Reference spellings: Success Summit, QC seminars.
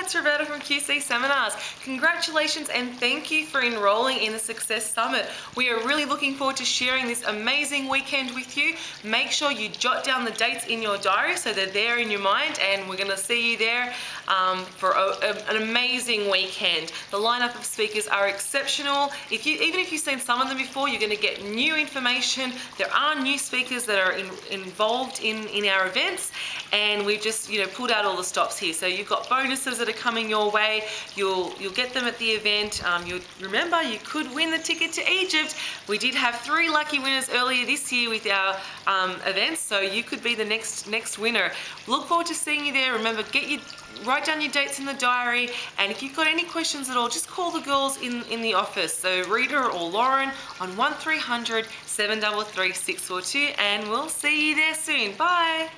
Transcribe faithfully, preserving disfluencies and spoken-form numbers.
it's Roberta from Q C Seminars. Congratulations and thank you for enrolling in the Success Summit. We are really looking forward to sharing this amazing weekend with you. Make sure you jot down the dates in your diary so they're there in your mind, and we're going to see you there um, for a, a, an amazing weekend. The lineup of speakers are exceptional. If you, even if you've seen some of them before, you're going to get new information. There are new speakers that are in, involved in, in our events, and we've just, you know, pulled out all the stops here. So you've got bonuses that are coming your way. You'll you'll get them at the event. Um, you'll remember you could win the ticket to Egypt. We did have three lucky winners earlier this year with our um, events, so you could be the next next winner. Look forward to seeing you there. Remember, get your write down your dates in the diary, and if you've got any questions at all, just call the girls in in the office. So Rita or Lauren on one three hundred seven three three six four two, and we'll see you there soon. Bye.